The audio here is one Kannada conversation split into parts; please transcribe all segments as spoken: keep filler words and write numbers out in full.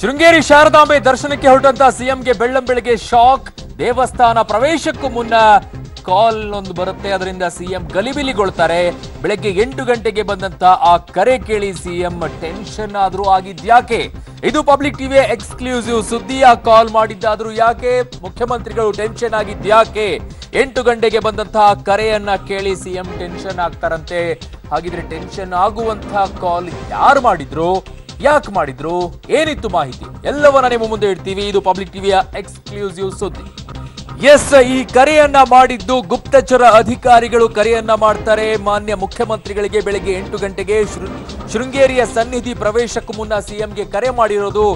ಶೃಂಗೇರಿ ಶಾರದಾಂಬೆ ದರ್ಶನಕ್ಕೆ ಹೊರಟಂತ ಸಿಎಂಗೆ ಬೆಳ್ಳಂಬೆಳಗ್ಗೆ ಶಾಕ್. ದೇವಸ್ಥಾನ ಪ್ರವೇಶಕ್ಕೂ ಮುನ್ನ ಕಾಲ್ ಒಂದು ಬರುತ್ತೆ, ಅದರಿಂದ ಸಿಎಂ ಗಲಿಬಿಲಿಗೊಳ್ತಾರೆ. ಬೆಳಗ್ಗೆ ಎಂಟು ಗಂಟೆಗೆ ಬಂದಂತ ಆ ಕರೆ ಕೇಳಿ ಸಿಎಂ ಟೆನ್ಷನ್ ಆದ್ರೂ ಆಗಿದ್ಯಾಕೆ? ಇದು ಪಬ್ಲಿಕ್ ಟಿವಿಯ ಎಕ್ಸ್ಕ್ಲೂಸಿವ್ ಸುದ್ದಿ. ಆ ಕಾಲ್ ಮಾಡಿದ್ದಾದ್ರೂ ಯಾಕೆ ಮುಖ್ಯಮಂತ್ರಿಗಳು ಟೆನ್ಷನ್ ಆಗಿದ್ಯಾಕೆ? ಎಂಟು ಗಂಟೆಗೆ ಬಂದಂತಹ ಕರೆಯನ್ನ ಕೇಳಿ ಸಿಎಂ ಟೆನ್ಷನ್ ಆಗ್ತಾರಂತೆ. ಹಾಗಿದ್ರೆ ಟೆನ್ಷನ್ ಆಗುವಂತಹ ಕಾಲ್ ಯಾರು ಮಾಡಿದ್ರು, ಯಾಕೆ ಮಾಡಿದ್ರು, ಏನಿತ್ತು ಮಾಹಿತಿ ಎಲ್ಲವನ್ನ ನಿಮ್ಮ ಮುಂದೆ ಇಡ್ತೀವಿ. ಇದು ಪಬ್ಲಿಕ್ ಟಿವಿಯ ಎಕ್ಸ್ಕ್ಲೂಸಿವ್ ಸುದ್ದಿ. ಎಸ್, ಈ ಕರೆಯನ್ನ ಮಾಡಿದ್ದು ಗುಪ್ತಚರ ಅಧಿಕಾರಿಗಳು ಕರೆಯನ್ನ ಮಾಡ್ತಾರೆ ಮಾನ್ಯ ಮುಖ್ಯಮಂತ್ರಿಗಳಿಗೆ. ಬೆಳಗ್ಗೆ ಎಂಟು ಗಂಟೆಗೆ ಶೃಂಗೇರಿಯ ಸನ್ನಿಧಿ ಪ್ರವೇಶಕ್ಕೂ ಮುನ್ನ ಸಿಎಂಗೆ ಕರೆ ಮಾಡಿರೋದು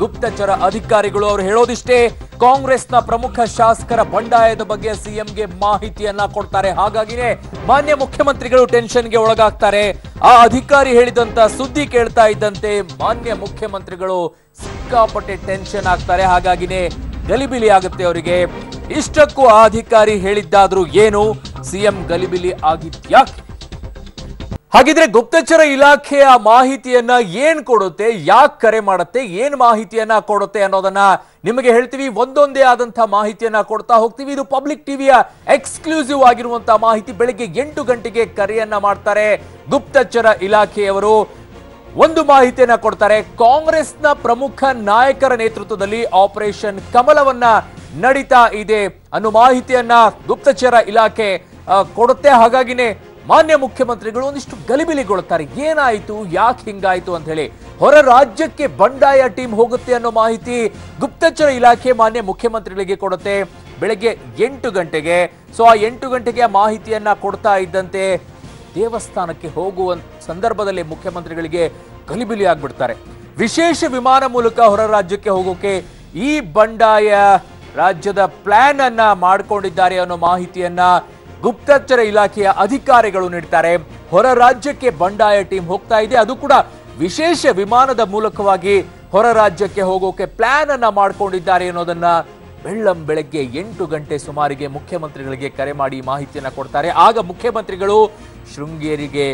ಗುಪ್ತಚರ ಅಧಿಕಾರಿಗಳು. ಅವರು ಹೇಳೋದಿಷ್ಟೇ, ಕಾಂಗ್ರೆಸ್ನ ಪ್ರಮುಖ ಶಾಸಕರ ಬಂಡಾಯದ ಬಗ್ಗೆ ಸಿಎಂಗೆ ಮಾಹಿತಿಯನ್ನ ಕೊಡ್ತಾರೆ, ಹಾಗಾಗಿನೇ ಮಾನ್ಯ ಮುಖ್ಯಮಂತ್ರಿಗಳು ಟೆನ್ಷನ್ಗೆ ಒಳಗಾಗ್ತಾರೆ. ಆ ಅಧಿಕಾರಿ ಹೇಳಿದಂತ ಸುದ್ದಿ ಕೇಳ್ತಾ ಇದ್ದಂತೆ ಮಾನ್ಯ ಮುಖ್ಯಮಂತ್ರಿಗಳು ಸಿಕ್ಕಾಪಟ್ಟೆ ಟೆನ್ಷನ್ ಆಗ್ತಾರೆ, ಹಾಗಾಗಿನೇ ಗಲಿಬಿಲಿ ಆಗುತ್ತೆ ಅವರಿಗೆ. ಇಷ್ಟಕ್ಕೂ ಆ ಅಧಿಕಾರಿ ಹೇಳಿದ್ದಾದ್ರೂ ಏನು, ಸಿಎಂ ಗಲಿಬಿಲಿ ಆಗಿದ್ಯಾಕೆ? ಹಾಗಿದ್ರೆ ಗುಪ್ತಚರ ಇಲಾಖೆಯ ಮಾಹಿತಿಯನ್ನ ಏನ್ ಕೊಡುತ್ತೆ, ಯಾಕೆ ಕರೆ ಮಾಡುತ್ತೆ, ಏನ್ ಮಾಹಿತಿಯನ್ನ ಕೊಡುತ್ತೆ ಅನ್ನೋದನ್ನ ನಿಮಗೆ ಹೇಳ್ತೀವಿ. ಒಂದೊಂದೇ ಆದಂತಹ ಮಾಹಿತಿಯನ್ನ ಕೊಡ್ತಾ ಹೋಗ್ತೀವಿ. ಇದು ಪಬ್ಲಿಕ್ ಟಿವಿಯ ಎಕ್ಸ್ಕ್ಲೂಸಿವ್ ಆಗಿರುವಂತಹ ಮಾಹಿತಿ. ಬೆಳಗ್ಗೆ ಎಂಟು ಗಂಟೆಗೆ ಕರೆಯನ್ನ ಮಾಡ್ತಾರೆ ಗುಪ್ತಚರ ಇಲಾಖೆಯವರು. ಒಂದು ಮಾಹಿತಿಯನ್ನ ಕೊಡ್ತಾರೆ, ಕಾಂಗ್ರೆಸ್ನ ಪ್ರಮುಖ ನಾಯಕರ ನೇತೃತ್ವದಲ್ಲಿ ಆಪರೇಷನ್ ಕಮಲವನ್ನ ನಡೀತಾ ಇದೆ ಅನ್ನೋ ಮಾಹಿತಿಯನ್ನ ಗುಪ್ತಚರ ಇಲಾಖೆ ಕೊಡುತ್ತೆ, ಹಾಗಾಗಿನೇ ಮಾನ್ಯ ಮುಖ್ಯಮಂತ್ರಿಗಳು ಒಂದಿಷ್ಟು ಗಲಿಬಿಲಿಗೊಳ್ತಾರೆ. ಏನಾಯಿತು, ಯಾಕೆ ಹಿಂಗಾಯಿತು ಅಂತ ಹೇಳಿ ಹೊರ ರಾಜ್ಯಕ್ಕೆ ಬಂಡಾಯ ಟೀಮ್ ಹೋಗುತ್ತೆ ಅನ್ನೋ ಮಾಹಿತಿ ಗುಪ್ತಚರ ಇಲಾಖೆ ಮಾನ್ಯ ಮುಖ್ಯಮಂತ್ರಿಗಳಿಗೆ ಕೊಡುತ್ತೆ ಬೆಳಗ್ಗೆ ಎಂಟು ಗಂಟೆಗೆ. ಸೊ ಆ ಎಂಟು ಗಂಟೆಗೆ ಮಾಹಿತಿಯನ್ನ ಕೊಡ್ತಾ ಇದ್ದಂತೆ ದೇವಸ್ಥಾನಕ್ಕೆ ಹೋಗುವ ಸಂದರ್ಭದಲ್ಲಿ ಮುಖ್ಯಮಂತ್ರಿಗಳಿಗೆ ಗಲಿಬಿಲಿ ಆಗ್ಬಿಡ್ತಾರೆ. ವಿಶೇಷ ವಿಮಾನ ಮೂಲಕ ಹೊರ ರಾಜ್ಯಕ್ಕೆ ಹೋಗೋಕೆ ಈ ಬಂಡಾಯ ರಾಜ್ಯದ ಪ್ಲಾನ್ ಅನ್ನ ಮಾಡಿಕೊಂಡಿದ್ದಾರೆ ಅನ್ನೋ ಮಾಹಿತಿಯನ್ನ ಗುಪ್ತಚರ ಇಲಾಖೆಯ ಅಧಿಕಾರಿಗಳು ನೀಡ್ತಾರೆ. ಹೊರ ರಾಜ್ಯಕ್ಕೆ ಬಂಡಾಯ ಟೀಮ್ ಹೋಗ್ತಾ ಇದೆ, ಅದು ಕೂಡ ವಿಶೇಷ ವಿಮಾನದ ಮೂಲಕವಾಗಿ ಹೊರ ರಾಜ್ಯಕ್ಕೆ ಹೋಗೋಕೆ ಪ್ಲಾನ್ ಅನ್ನ ಮಾಡಿಕೊಂಡಿದ್ದಾರೆ ಅನ್ನೋದನ್ನ ಬೆಳ್ಳಂ ಬೆಳಗ್ಗೆ ಎಂಟು ಗಂಟೆ ಸುಮಾರಿಗೆ ಮುಖ್ಯಮಂತ್ರಿಗಳಿಗೆ ಕರೆ ಮಾಡಿ ಮಾಹಿತಿಯನ್ನ ಕೊಡ್ತಾರೆ. ಆಗ ಮುಖ್ಯಮಂತ್ರಿಗಳು ಶೃಂಗೇರಿಗೆ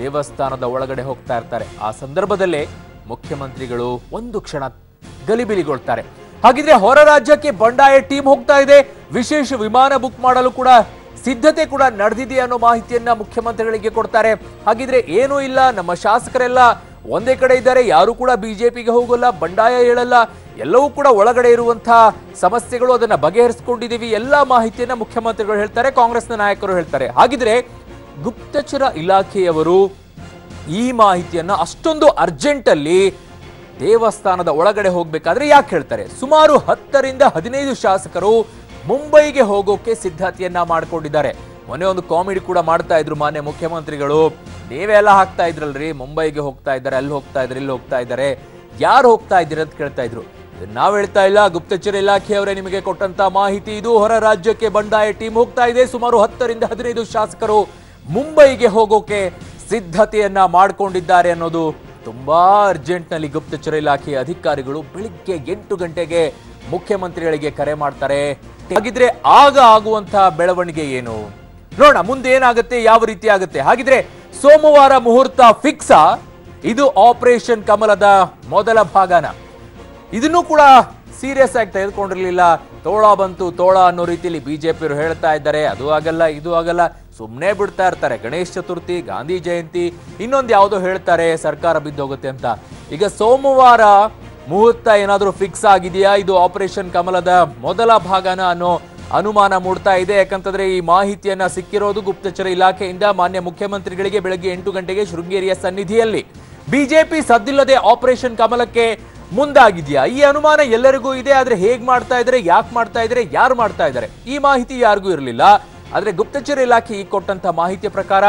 ದೇವಸ್ಥಾನದ ಒಳಗಡೆ ಹೋಗ್ತಾ ಇರ್ತಾರೆ. ಆ ಸಂದರ್ಭದಲ್ಲೇ ಮುಖ್ಯಮಂತ್ರಿಗಳು ಒಂದು ಕ್ಷಣ ಗಲಿಬಿಲಿಗೊಳ್ತಾರೆ. ಹಾಗಿದ್ರೆ ಹೊರ ರಾಜ್ಯಕ್ಕೆ ಬಂಡಾಯ ಟೀಮ್ ಹೋಗ್ತಾ ಇದೆ, ವಿಶೇಷ ವಿಮಾನ ಬುಕ್ ಮಾಡಲು ಕೂಡ ಸಿದ್ಧತೆ ಕೂಡ ನಡೆದಿದೆ ಅನ್ನೋ ಮಾಹಿತಿಯನ್ನ ಮುಖ್ಯಮಂತ್ರಿಗಳಿಗೆ ಕೊಡ್ತಾರೆ. ಹಾಗಿದ್ರೆ ಏನೂ ಇಲ್ಲ, ನಮ್ಮ ಶಾಸಕರೆಲ್ಲ ಒಂದೇ ಕಡೆ ಇದ್ದಾರೆ, ಯಾರು ಕೂಡ ಬಿಜೆಪಿಗೆ ಹೋಗೋಲ್ಲ, ಬಂಡಾಯ ಹೇಳಲ್ಲ, ಎಲ್ಲವೂ ಕೂಡ ಒಳಗಡೆ ಇರುವಂತಹ ಸಮಸ್ಯೆಗಳು ಅದನ್ನ ಬಗೆಹರಿಸಿಕೊಂಡಿದ್ದೀವಿ, ಎಲ್ಲಾ ಮಾಹಿತಿಯನ್ನ ಮುಖ್ಯಮಂತ್ರಿಗಳು ಹೇಳ್ತಾರೆ, ಕಾಂಗ್ರೆಸ್ನ ನಾಯಕರು ಹೇಳ್ತಾರೆ. ಹಾಗಿದ್ರೆ ಗುಪ್ತಚರ ಇಲಾಖೆಯವರು ಈ ಮಾಹಿತಿಯನ್ನ ಅಷ್ಟೊಂದು ಅರ್ಜೆಂಟಲ್ಲಿ ದೇವಸ್ಥಾನದ ಒಳಗಡೆ ಹೋಗ್ಬೇಕಾದ್ರೆ ಯಾಕೆ ಹೇಳ್ತಾರೆ? ಸುಮಾರು ಹತ್ತರಿಂದ ಹದಿನೈದು ಶಾಸಕರು ಮುಂಬೈಗೆ ಹೋಗೋಕೆ ಸಿದ್ಧತೆಯನ್ನ ಮಾಡ್ಕೊಂಡಿದ್ದಾರೆ. ಮೊನ್ನೆ ಒಂದು ಕಾಮಿಡಿ ಕೂಡ ಮಾಡ್ತಾ ಇದ್ರು ಮಾನ್ಯ ಮುಖ್ಯಮಂತ್ರಿಗಳು, ನೀವೇ ಎಲ್ಲ ಹಾಕ್ತಾ ಇದ್ರಲ್ರಿ, ಮುಂಬೈಗೆ ಹೋಗ್ತಾ ಇದ್ದಾರೆ, ಅಲ್ಲಿ ಹೋಗ್ತಾ ಇದ್ರೆ, ಇಲ್ಲಿ ಹೋಗ್ತಾ ಇದ್ದಾರೆ, ಯಾರು ಹೋಗ್ತಾ ಇದ್ದೀರ ಅಂತ ಕೇಳ್ತಾ ಇದ್ರು. ನಾವ್ ಹೇಳ್ತಾ ಇಲ್ಲ, ಗುಪ್ತಚರ ಇಲಾಖೆಯವರೇ ನಿಮಗೆ ಕೊಟ್ಟಂತ ಮಾಹಿತಿ ಇದು. ಹೊರ ರಾಜ್ಯಕ್ಕೆ ಬಂಡಾಯ ಟೀಮ್ ಹೋಗ್ತಾ ಇದೆ, ಸುಮಾರು ಹತ್ತರಿಂದ ಹದಿನೈದು ಶಾಸಕರು ಮುಂಬೈಗೆ ಹೋಗೋಕೆ ಸಿದ್ಧತೆಯನ್ನ ಮಾಡ್ಕೊಂಡಿದ್ದಾರೆ ಅನ್ನೋದು ತುಂಬಾ ಅರ್ಜೆಂಟ್ನಲ್ಲಿ ಗುಪ್ತಚರ ಇಲಾಖೆಯ ಅಧಿಕಾರಿಗಳು ಬೆಳಿಗ್ಗೆ ಎಂಟು ಗಂಟೆಗೆ ಮುಖ್ಯಮಂತ್ರಿಗಳಿಗೆ ಕರೆ ಮಾಡ್ತಾರೆ. ಹಾಗಿದ್ರೆ ಆಗ ಆಗುವಂತಹ ಬೆಳವಣಿಗೆ ಏನು ನೋಡೋಣ, ಮುಂದೆ ಏನಾಗುತ್ತೆ, ಯಾವ ರೀತಿ ಆಗುತ್ತೆ. ಹಾಗಿದ್ರೆ ಸೋಮವಾರ ಮುಹೂರ್ತ ಫಿಕ್ಸಾ? ಇದು ಆಪರೇಷನ್ ಕಮಲದ ಮೊದಲ ಭಾಗನ. ಇದನ್ನು ಕೂಡ ಸೀರಿಯಸ್ ಆಗಿ ತೆಗೆದುಕೊಂಡಿರಲಿಲ್ಲ. ತೋಳ ಬಂತು ತೋಳ ಅನ್ನೋ ರೀತಿಯಲ್ಲಿ ಬಿಜೆಪಿಯವರು ಹೇಳ್ತಾ ಇದ್ದಾರೆ, ಅದು ಆಗಲ್ಲ ಇದು ಆಗಲ್ಲ, ಸುಮ್ಮನೆ ಬಿಡ್ತಾ ಇರ್ತಾರೆ. ಗಣೇಶ ಚತುರ್ಥಿ, ಗಾಂಧಿ ಜಯಂತಿ, ಇನ್ನೊಂದು ಯಾವುದೋ ಹೇಳ್ತಾರೆ, ಸರ್ಕಾರ ಬಿದ್ದೋಗುತ್ತೆ ಅಂತ. ಈಗ ಸೋಮವಾರ ಮುಹೂರ್ತ ಏನಾದರೂ ಫಿಕ್ಸ್ ಆಗಿದೆಯಾ, ಇದು ಆಪರೇಷನ್ ಕಮಲದ ಮೊದಲ ಭಾಗನ ಅನ್ನೋ ಅನುಮಾನ ಮೂಡ್ತಾ ಇದೆ. ಯಾಕಂತಂದ್ರೆ ಈ ಮಾಹಿತಿಯನ್ನ ಸಿಕ್ಕಿರೋದು ಗುಪ್ತಚರ ಇಲಾಖೆಯಿಂದ ಮಾನ್ಯ ಮುಖ್ಯಮಂತ್ರಿಗಳಿಗೆ ಬೆಳಗ್ಗೆ ಎಂಟು ಗಂಟೆಗೆ ಶೃಂಗೇರಿಯ ಸನ್ನಿಧಿಯಲ್ಲಿ. ಬಿಜೆಪಿ ಸದ್ದಿಲ್ಲದೆ ಆಪರೇಷನ್ ಕಮಲಕ್ಕೆ ಮುಂದಾಗಿದೆಯಾ? ಈ ಅನುಮಾನ ಎಲ್ಲರಿಗೂ ಇದೆ. ಆದ್ರೆ ಹೇಗ್ ಮಾಡ್ತಾ ಇದ್ದಾರೆ, ಯಾಕೆ ಮಾಡ್ತಾ ಇದ್ದಾರೆ, ಯಾರು ಮಾಡ್ತಾ ಇದ್ದಾರೆ, ಈ ಮಾಹಿತಿ ಯಾರಿಗೂ ಇರಲಿಲ್ಲ. ಆದ್ರೆ ಗುಪ್ತಚರ ಇಲಾಖೆ ಈಗ ಕೊಟ್ಟಂತ ಮಾಹಿತಿ ಪ್ರಕಾರ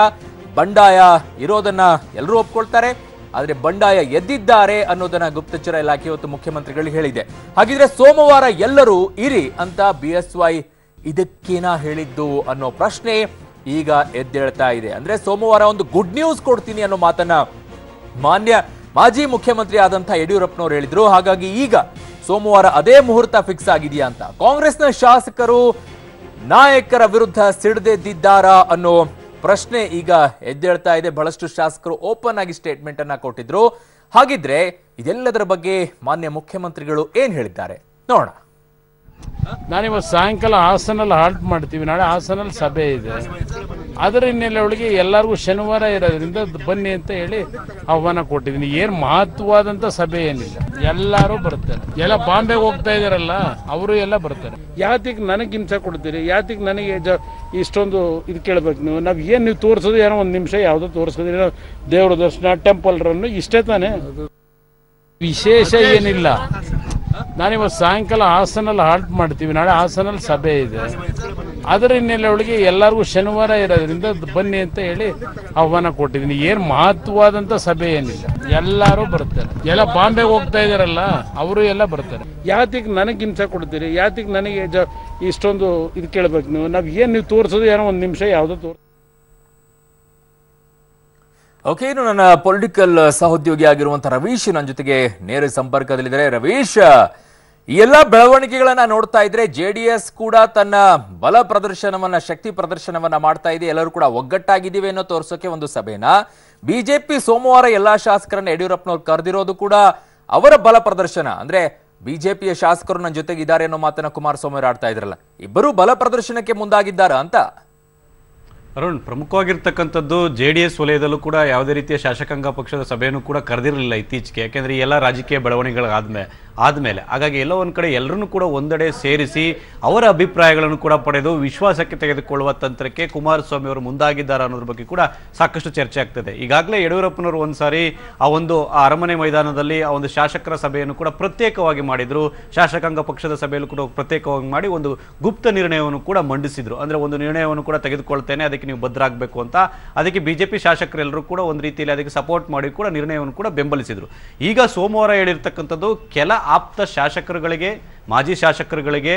ಬಂಡಾಯ ಇರೋದನ್ನ ಎಲ್ಲರೂ ಒಪ್ಕೊಳ್ತಾರೆ, ಆದ್ರೆ ಬಂಡಾಯ ಎದ್ದಿದ್ದಾರೆ ಅನ್ನೋದನ್ನ ಗುಪ್ತಚರ ಇಲಾಖೆ ಇವತ್ತು ಮುಖ್ಯಮಂತ್ರಿಗಳಿಗೆ ಹೇಳಿದೆ. ಹಾಗಿದ್ರೆ ಸೋಮವಾರ ಎಲ್ಲರೂ ಇರಿ ಅಂತ ಬಿ ಎಸ್ ವೈ ಇದಕ್ಕೇನಾ ಹೇಳಿದ್ದು ಅನ್ನೋ ಪ್ರಶ್ನೆ ಈಗ ಎದ್ದೇಳ್ತಾ ಇದೆ. ಅಂದ್ರೆ ಸೋಮವಾರ ಒಂದು ಗುಡ್ ನ್ಯೂಸ್ ಕೊಡ್ತೀನಿ ಅನ್ನೋ ಮಾತನ್ನ ಮಾನ್ಯ ಮಾಜಿ ಮುಖ್ಯಮಂತ್ರಿ ಆದಂಥ ಯಡಿಯೂರಪ್ಪನವರು ಹೇಳಿದ್ರು. ಹಾಗಾಗಿ ಈಗ ಸೋಮವಾರ ಅದೇ ಮುಹೂರ್ತ ಫಿಕ್ಸ್ ಆಗಿದೆಯಾ ಅಂತ ಕಾಂಗ್ರೆಸ್ನ ಶಾಸಕರು ನಾಯಕರ ವಿರುದ್ಧ ಸಿಡಿದೆದ್ದಿದ್ದಾರಾ ಅನ್ನೋ ಪ್ರಶ್ನೆ ಈಗ ಎದ್ದೇಳ್ತಾ ಇದೆ. ಬಹಳಷ್ಟು ಶಾಸಕರು ಓಪನ್ ಆಗಿ ಸ್ಟೇಟ್ಮೆಂಟ್ ಅನ್ನ ಕೊಟ್ಟಿದ್ರು. ಹಾಗಿದ್ರೆ ಇದೆಲ್ಲದರ ಬಗ್ಗೆ ಮಾನ್ಯ ಮುಖ್ಯಮಂತ್ರಿಗಳು ಏನು ಹೇಳಿದ್ದಾರೆ ನೋಡೋಣ. ನಾನಿವತ್ತು ಸಾಯಂಕಾಲ ಹಾಸನಲ್ಲಿ ಹಾಲ್ಟ್ ಮಾಡ್ತೀವಿ, ನಾಳೆ ಹಾಸನಲ್ಲಿ ಸಭೆ ಇದೆ. ಅದರ ಹಿನ್ನೆಲೆ ಒಳಗೆ ಎಲ್ಲರಿಗೂ ಶನಿವಾರ ಇರೋದ್ರಿಂದ ಬನ್ನಿ ಅಂತ ಹೇಳಿ ಆಹ್ವಾನ ಕೊಟ್ಟಿದ್ದೀನಿ. ಏನು ಮಹತ್ವವಾದಂಥ ಸಭೆ ಏನಿಲ್ಲ, ಎಲ್ಲರೂ ಬರ್ತಾರೆ. ಎಲ್ಲ ಬಾಂಬೆಗೆ ಹೋಗ್ತಾ ಇದ್ದಾರಲ್ಲ ಅವರು ಎಲ್ಲ ಬರ್ತಾರೆ. ಯಾತಿಗೆ ನನಗೆ ಹಿಂಸೆ ಕೊಡ್ತೀರಿ, ಯಾತಿಗೆ ನನಗೆ ಜ ಇಷ್ಟೊಂದು ಇದು ಕೇಳಬೇಕು ನೀವು? ನಾವು ಏನು ನೀವು ತೋರಿಸೋದು ಏನೋ ಒಂದು ನಿಮಿಷ ಯಾವುದೋ ತೋರಿಸೋದ್ರಿ, ದೇವ್ರ ದರ್ಶನ ಟೆಂಪಲ್ ರನ್ನು ಇಷ್ಟೇ ತಾನೇ, ವಿಶೇಷ ಏನಿಲ್ಲ. ನಾನಿವತ್ತು ಸಾಯಂಕಾಲ ಹಾಸನಲ್ಲಿ ಹಾಲ್ಟ್ ಮಾಡ್ತೀವಿ, ನಾಳೆ ಹಾಸನಲ್ಲಿ ಸಭೆ ಇದೆ. ಅದರ ಹಿನ್ನೆಲೆ ಒಳಗೆ ಎಲ್ಲರಿಗೂ ಶನಿವಾರ ಇರೋದ್ರಿಂದ ಬನ್ನಿ ಅಂತ ಹೇಳಿ ಆಹ್ವಾನ ಕೊಟ್ಟಿದ್ದೀನಿ. ಏನು ಮಹತ್ವವಾದಂಥ ಸಭೆ ಏನಿಲ್ಲ, ಎಲ್ಲರೂ ಬರ್ತಾರೆ. ಎಲ್ಲ ಬಾಂಬೆಗೆ ಹೋಗ್ತಾ ಇದ್ದಾರಲ್ಲ ಅವರು ಎಲ್ಲ ಬರ್ತಾರೆ. ಯಾತಿಗೆ ನನಗೆ ಹಿಂಸೆ ಕೊಡ್ತೀರಿ, ಯಾತಿಗೆ ನನಗೆ ಜ ಇಷ್ಟೊಂದು ಇದು ಕೇಳಬೇಕು ನೀವು? ನಾವು ಏನು ನೀವು ತೋರಿಸೋದು ಏನೋ ಒಂದು ನಿಮಿಷ ಯಾವುದೋ ತೋರಿಸ. ಓಕೆ, ಇನ್ನು ನನ್ನ ಪೊಲಿಟಿಕಲ್ ಸಹೋದ್ಯೋಗಿ ಆಗಿರುವಂತಹ ರವೀಶ್ ನನ್ನ ಜೊತೆಗೆ ನೇರ ಸಂಪರ್ಕದಲ್ಲಿದ್ದಾರೆ. ರವೀಶ್, ಈ ಎಲ್ಲ ಬೆಳವಣಿಗೆಗಳನ್ನ ನೋಡ್ತಾ ಇದ್ರೆ ಜೆ ಡಿ ಎಸ್ ಕೂಡ ತನ್ನ ಬಲ ಪ್ರದರ್ಶನವನ್ನ, ಶಕ್ತಿ ಪ್ರದರ್ಶನವನ್ನ ಮಾಡ್ತಾ ಇದೆ. ಎಲ್ಲರೂ ಕೂಡ ಒಗ್ಗಟ್ಟಾಗಿದ್ದೀವಿ ಅನ್ನೋ ತೋರಿಸೋಕೆ ಒಂದು ಸಭೆನ ಬಿಜೆಪಿ ಸೋಮವಾರ ಎಲ್ಲಾ ಶಾಸಕರನ್ನ ಯಡಿಯೂರಪ್ಪನವ್ರು ಕರೆದಿರೋದು ಕೂಡ ಅವರ ಬಲ ಪ್ರದರ್ಶನ. ಅಂದ್ರೆ ಬಿಜೆಪಿಯ ಶಾಸಕರು ನನ್ನ ಜೊತೆಗೆ ಇದ್ದಾರೆ ಅನ್ನೋ ಮಾತನ್ನ ಕುಮಾರಸ್ವಾಮಿ ಅವರು ಆಡ್ತಾ ಇದ್ರಲ್ಲ, ಇಬ್ಬರು ಬಲ ಪ್ರದರ್ಶನಕ್ಕೆ ಮುಂದಾಗಿದ್ದಾರಾ ಅಂತ. ಅರುಣ್, ಪ್ರಮುಖವಾಗಿರ್ತಕ್ಕಂಥದ್ದು ಜೆ ಡಿ ಎಸ್ ವಲಯದಲ್ಲೂ ಕೂಡ ಯಾವುದೇ ರೀತಿಯ ಶಾಸಕಾಂಗ ಪಕ್ಷದ ಸಭೆಯನ್ನು ಕೂಡ ಕರೆದಿರಲಿಲ್ಲ ಇತ್ತೀಚೆಗೆ. ಯಾಕೆಂದರೆ ಈ ಎಲ್ಲ ರಾಜಕೀಯ ಬೆಳವಣಿಗೆಗಳಾದ್ಮೇ ಆದಮೇಲೆ ಹಾಗಾಗಿ ಎಲ್ಲೋ ಒಂದು ಕಡೆ ಎಲ್ಲರನ್ನೂ ಕೂಡ ಒಂದೆಡೆ ಸೇರಿಸಿ ಅವರ ಅಭಿಪ್ರಾಯಗಳನ್ನು ಕೂಡ ಪಡೆದು ವಿಶ್ವಾಸಕ್ಕೆ ತೆಗೆದುಕೊಳ್ಳುವ ತಂತ್ರಕ್ಕೆ ಕುಮಾರಸ್ವಾಮಿ ಅವರು ಮುಂದಾಗಿದ್ದಾರೆ ಅನ್ನೋದ್ರ ಬಗ್ಗೆ ಕೂಡ ಸಾಕಷ್ಟು ಚರ್ಚೆ ಆಗ್ತದೆ. ಈಗಾಗಲೇ ಯಡಿಯೂರಪ್ಪನವರು ಒಂದು ಸಾರಿ ಆ ಒಂದು ಅರಮನೆ ಮೈದಾನದಲ್ಲಿ ಆ ಒಂದು ಶಾಸಕರ ಸಭೆಯನ್ನು ಕೂಡ ಪ್ರತ್ಯೇಕವಾಗಿ ಮಾಡಿದರು. ಶಾಸಕಾಂಗ ಪಕ್ಷದ ಸಭೆಯಲ್ಲೂ ಕೂಡ ಪ್ರತ್ಯೇಕವಾಗಿ ಮಾಡಿ ಒಂದು ಗುಪ್ತ ನಿರ್ಣಯವನ್ನು ಕೂಡ ಮಂಡಿಸಿದರು. ಅಂದರೆ ಒಂದು ನಿರ್ಣಯವನ್ನು ಕೂಡ ತೆಗೆದುಕೊಳ್ತೇನೆ, ಅದಕ್ಕೆ ನೀವು ಬದ್ಧರಾಗಬೇಕು ಅಂತ. ಅದಕ್ಕೆ ಬಿಜೆಪಿ ಶಾಸಕರೆಲ್ಲರೂ ಕೂಡ ಒಂದು ರೀತಿಯಲ್ಲಿ ಅದಕ್ಕೆ ಸಪೋರ್ಟ್ ಮಾಡಿ ಕೂಡ ನಿರ್ಣಯವನ್ನು ಕೂಡ ಬೆಂಬಲಿಸಿದರು. ಈಗ ಸೋಮವಾರ ಹೇಳಿರ್ತಕ್ಕಂಥದ್ದು, ಕೆಲ ಆಪ್ತ ಶಾಸಕರುಗಳಿಗೆ, ಮಾಜಿ ಶಾಸಕರುಗಳಿಗೆ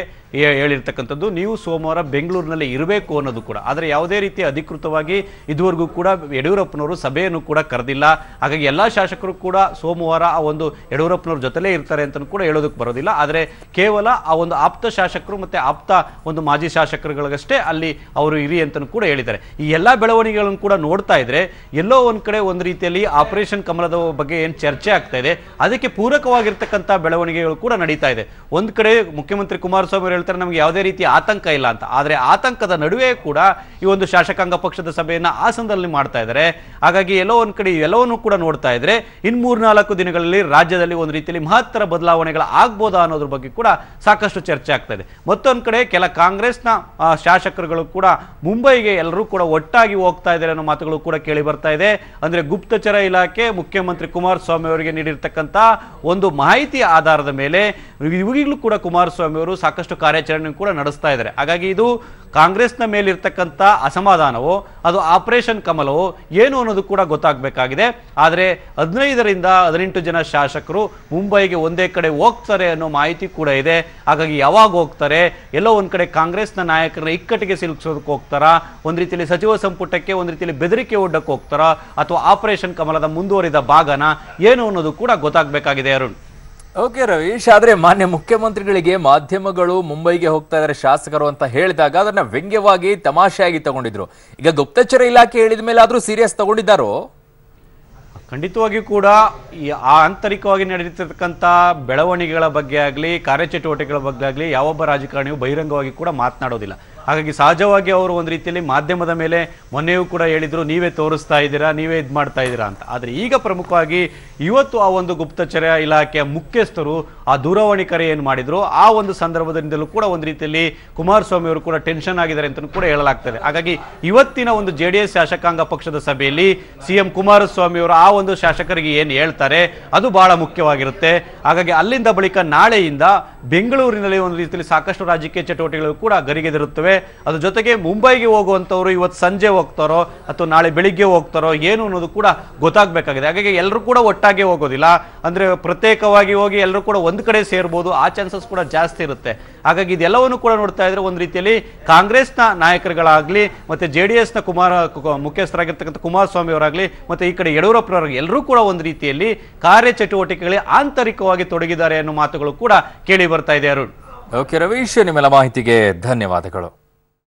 ಹೇಳಿರ್ತಕ್ಕಂಥದ್ದು, ನೀವು ಸೋಮವಾರ ಬೆಂಗಳೂರಿನಲ್ಲಿ ಇರಬೇಕು ಅನ್ನೋದು ಕೂಡ. ಆದರೆ ಯಾವುದೇ ರೀತಿಯ ಅಧಿಕೃತವಾಗಿ ಇದುವರೆಗೂ ಕೂಡ ಯಡಿಯೂರಪ್ಪನವರು ಸಭೆಯನ್ನು ಕೂಡ ಕರೆದಿಲ್ಲ. ಹಾಗಾಗಿ ಎಲ್ಲ ಶಾಸಕರು ಕೂಡ ಸೋಮವಾರ ಆ ಒಂದು ಯಡಿಯೂರಪ್ಪನವ್ರ ಜೊತೆಲೇ ಇರ್ತಾರೆ ಅಂತ ಕೂಡ ಹೇಳೋದಕ್ಕೆ ಬರೋದಿಲ್ಲ. ಆದರೆ ಕೇವಲ ಆ ಒಂದು ಆಪ್ತ ಶಾಸಕರು ಮತ್ತು ಆಪ್ತ ಒಂದು ಮಾಜಿ ಶಾಸಕರುಗಳಿಗಷ್ಟೇ ಅಲ್ಲಿ ಅವರು ಇರಿ ಅಂತ ಕೂಡ ಹೇಳಿದ್ದಾರೆ. ಈ ಎಲ್ಲ ಬೆಳವಣಿಗೆಗಳನ್ನು ಕೂಡ ನೋಡ್ತಾ ಇದ್ರೆ ಎಲ್ಲೋ ಒಂದು ಕಡೆ ಒಂದು ರೀತಿಯಲ್ಲಿ ಆಪರೇಷನ್ ಕಮಲದ ಬಗ್ಗೆ ಏನು ಚರ್ಚೆ ಆಗ್ತಾ ಇದೆ, ಅದಕ್ಕೆ ಪೂರಕವಾಗಿರ್ತಕ್ಕಂಥ ಬೆಳವಣಿಗೆಗಳು ಕೂಡ ನಡೀತಾ ಇದೆ. ಒಂದು ಕಡೆ ಮುಖ್ಯಮಂತ್ರಿ ಕುಮಾರಸ್ವಾಮಿ ಅವರು ಹೇಳ್ತಾರೆ ನಮಗೆ ಯಾವುದೇ ರೀತಿಯ ಆತಂಕ ಇಲ್ಲ ಅಂತ. ಆದರೆ ಆತಂಕದ ನಡುವೆ ಕೂಡ ಈ ಒಂದು ಶಾಸಕಾಂಗ ಪಕ್ಷದ ಸಭೆಯನ್ನು ಹಾಸನದಲ್ಲಿ ಮಾಡ್ತಾ ಇದ್ದಾರೆ. ಹಾಗಾಗಿ ಎಲ್ಲೋ ಒಂದು ಕಡೆ ಎಲ್ಲವನ್ನೂ ಕೂಡ ನೋಡ್ತಾ ಇದ್ರೆ ಇನ್ನು ಮೂರ್ನಾಲ್ಕು ದಿನಗಳಲ್ಲಿ ರಾಜ್ಯದಲ್ಲಿ ಒಂದು ರೀತಿಯಲ್ಲಿ ಮಹತ್ತರ ಬದಲಾವಣೆಗಳು ಆಗ್ಬೋದಾ ಅನ್ನೋದ್ರ ಬಗ್ಗೆ ಕೂಡ ಸಾಕಷ್ಟು ಚರ್ಚೆ ಆಗ್ತಾ ಇದೆ. ಮತ್ತೊಂದು ಕಡೆ ಕೆಲ ಕಾಂಗ್ರೆಸ್ನ ಶಾಸಕರುಗಳು ಕೂಡ ಮುಂಬೈಗೆ ಎಲ್ಲರೂ ಕೂಡ ಒಟ್ಟಾಗಿ ಹೋಗ್ತಾ ಇದ್ದಾರೆ ಅನ್ನೋ ಮಾತುಗಳು ಕೂಡ ಕೇಳಿ ಬರ್ತಾ ಇದೆ. ಅಂದರೆ ಗುಪ್ತಚರ ಇಲಾಖೆ ಮುಖ್ಯಮಂತ್ರಿ ಕುಮಾರಸ್ವಾಮಿ ಅವರಿಗೆ ನೀಡಿರ್ತಕ್ಕಂಥ ಒಂದು ಮಾಹಿತಿ ಆಧಾರದ ಮೇಲೆ ಈಗಲೂ ಕೂಡ ಕುಮಾರಸ್ವಾಮಿ ಅವರು ಸಾಕಷ್ಟು ಕಾರ್ಯಾಚರಣೆ ಕೂಡ ನಡೆಸ್ತಾ ಇದ್ದಾರೆ. ಹಾಗಾಗಿ ಇದು ಕಾಂಗ್ರೆಸ್ನ ಮೇಲಿರ್ತಕ್ಕಂಥ ಅಸಮಾಧಾನವೋ ಅದು ಆಪರೇಷನ್ ಕಮಲವೋ ಏನು ಅನ್ನೋದು ಕೂಡ ಗೊತ್ತಾಗಬೇಕಾಗಿದೆ. ಆದರೆ ಹದಿನೈದರಿಂದ ಹದಿನೆಂಟು ಜನ ಶಾಸಕರು ಮುಂಬೈಗೆ ಒಂದೇ ಕಡೆ ಹೋಗ್ತಾರೆ ಅನ್ನೋ ಮಾಹಿತಿ ಕೂಡ ಇದೆ. ಹಾಗಾಗಿ ಯಾವಾಗ ಹೋಗ್ತಾರೆ, ಎಲ್ಲೋ ಒಂದು ಕಡೆ ಕಾಂಗ್ರೆಸ್ನ ನಾಯಕರನ್ನ ಇಕ್ಕಟ್ಟಿಗೆ ಸಿಲುಕಿಸೋದಕ್ಕೆ ಹೋಗ್ತಾರಾ, ಒಂದು ರೀತಿಯಲ್ಲಿ ಸಚಿವ ಸಂಪುಟಕ್ಕೆ ಒಂದು ರೀತಿಯಲ್ಲಿ ಬೆದರಿಕೆ ಒಡ್ಡಕ್ಕೆ ಹೋಗ್ತಾರಾ, ಅಥವಾ ಆಪರೇಷನ್ ಕಮಲದ ಮುಂದುವರಿದ ಭಾಗನ ಏನು ಅನ್ನೋದು ಕೂಡ ಗೊತ್ತಾಗಬೇಕಾಗಿದೆ. ಅರುಣ್, ಓಕೆ ರವೀಶ್. ಆದ್ರೆ ಮಾನ್ಯ ಮುಖ್ಯಮಂತ್ರಿಗಳಿಗೆ ಮಾಧ್ಯಮಗಳು ಮುಂಬೈಗೆ ಹೋಗ್ತಾ ಇದ್ದಾರೆ ಶಾಸಕರು ಅಂತ ಹೇಳಿದಾಗ ಅದನ್ನ ವ್ಯಂಗ್ಯವಾಗಿ, ತಮಾಷೆಯಾಗಿ ತಗೊಂಡಿದ್ರು. ಈಗ ಗುಪ್ತಚರ ಇಲಾಖೆ ಹೇಳಿದ ಮೇಲೆ ಆದ್ರೂ ಸೀರಿಯಸ್ ತಗೊಂಡಿದ್ದಾರೋ? ಖಂಡಿತವಾಗಿಯೂ ಕೂಡ ಈ ಆಂತರಿಕವಾಗಿ ನಡೆಯುತ್ತಿರ್ತಕ್ಕಂಥ ಬೆಳವಣಿಗೆಗಳ ಬಗ್ಗೆ ಆಗಲಿ, ಕಾರ್ಯಚಟುವಟಿಕೆಗಳ ಬಗ್ಗೆ ಆಗಲಿ ಯಾವೊಬ್ಬ ರಾಜಕಾರಣಿಯೂ ಬಹಿರಂಗವಾಗಿ ಕೂಡ ಮಾತನಾಡೋದಿಲ್ಲ. ಹಾಗಾಗಿ ಸಹಜವಾಗಿ ಅವರು ಒಂದು ರೀತಿಯಲ್ಲಿ ಮಾಧ್ಯಮದ ಮೇಲೆ ಮೊನ್ನೆಯೂ ಕೂಡ ಹೇಳಿದರು, ನೀವೇ ತೋರಿಸ್ತಾ ಇದ್ದೀರಾ, ನೀವೇ ಇದು ಮಾಡ್ತಾ ಇದ್ದೀರಾ ಅಂತ. ಆದರೆ ಈಗ ಪ್ರಮುಖವಾಗಿ ಇವತ್ತು ಆ ಒಂದು ಗುಪ್ತಚರ ಇಲಾಖೆಯ ಮುಖ್ಯಸ್ಥರು ಆ ದೂರವಾಣಿ ಕರೆ ಏನು ಮಾಡಿದ್ರು, ಆ ಒಂದು ಸಂದರ್ಭದಿಂದಲೂ ಕೂಡ ಒಂದು ರೀತಿಯಲ್ಲಿ ಕುಮಾರಸ್ವಾಮಿ ಅವರು ಕೂಡ ಟೆನ್ಷನ್ ಆಗಿದ್ದಾರೆ ಅಂತ ಕೂಡ ಹೇಳಲಾಗ್ತದೆ. ಹಾಗಾಗಿ ಇವತ್ತಿನ ಒಂದು ಜೆ ಡಿ ಎಸ್ ಶಾಸಕಾಂಗ ಪಕ್ಷದ ಸಭೆಯಲ್ಲಿ ಸಿ ಎಂ ಕುಮಾರಸ್ವಾಮಿ ಅವರು ಆ ಒಂದು ಶಾಸಕರಿಗೆ ಏನು ಹೇಳ್ತಾರೆ ಅದು ಬಹಳ ಮುಖ್ಯವಾಗಿರುತ್ತೆ. ಹಾಗಾಗಿ ಅಲ್ಲಿಂದ ಬಳಿಕ ನಾಳೆಯಿಂದ ಬೆಂಗಳೂರಿನಲ್ಲಿ ಒಂದು ರೀತಿಯಲ್ಲಿ ಸಾಕಷ್ಟು ರಾಜಕೀಯ ಚಟುವಟಿಕೆಗಳು ಕೂಡ ಗರಿಗೆದಿರುತ್ತವೆ. ಅದ್ರ ಜೊತೆಗೆ ಮುಂಬೈಗೆ ಹೋಗುವಂಥವ್ರು ಇವತ್ತು ಸಂಜೆ ಹೋಗ್ತಾರೋ ಅಥವಾ ನಾಳೆ ಬೆಳಿಗ್ಗೆ ಹೋಗ್ತಾರೋ ಏನು ಅನ್ನೋದು ಕೂಡ ಗೊತ್ತಾಗಬೇಕಾಗಿದೆ. ಹಾಗಾಗಿ ಎಲ್ಲರೂ ಕೂಡ ಒಟ್ಟಾಗಿ ಹೋಗೋದಿಲ್ಲ, ಅಂದರೆ ಪ್ರತ್ಯೇಕವಾಗಿ ಹೋಗಿ ಎಲ್ಲರೂ ಕೂಡ ಒಂದು ಕಡೆ ಸೇರ್ಬೋದು, ಆ ಚಾನ್ಸಸ್ ಕೂಡ ಜಾಸ್ತಿ ಇರುತ್ತೆ. ಹಾಗಾಗಿ ಇದೆಲ್ಲವನ್ನು ಕೂಡ ನೋಡ್ತಾ ಇದ್ರೆ ಒಂದು ರೀತಿಯಲ್ಲಿ ಕಾಂಗ್ರೆಸ್ನ ನಾಯಕರುಗಳಾಗಲಿ ಮತ್ತು ಜೆ ಡಿ ಎಸ್ನ ಕುಮಾರ ಮುಖ್ಯಸ್ಥರಾಗಿರ್ತಕ್ಕಂಥ ಕುಮಾರಸ್ವಾಮಿ ಅವರಾಗಲಿ ಮತ್ತು ಈ ಕಡೆ ಯಡಿಯೂರಪ್ಪನವರಾಗಲಿ ಎಲ್ಲರೂ ಕೂಡ ಒಂದು ರೀತಿಯಲ್ಲಿ ಕಾರ್ಯಚಟುವಟಿಕೆಗಳಿಗೆ ಆಂತರಿಕವಾಗಿ ತೊಡಗಿದ್ದಾರೆ ಅನ್ನೋ ಮಾತುಗಳು ಕೂಡ ಕೇಳಿ ಬರ್ತಾ ಇದೆ. ಅರುಣ್, ಓಕೆ ರವೀಶ್, ನಿಮ್ಮೆಲ್ಲ ಮಾಹಿತಿಗೆ ಧನ್ಯವಾದಗಳು.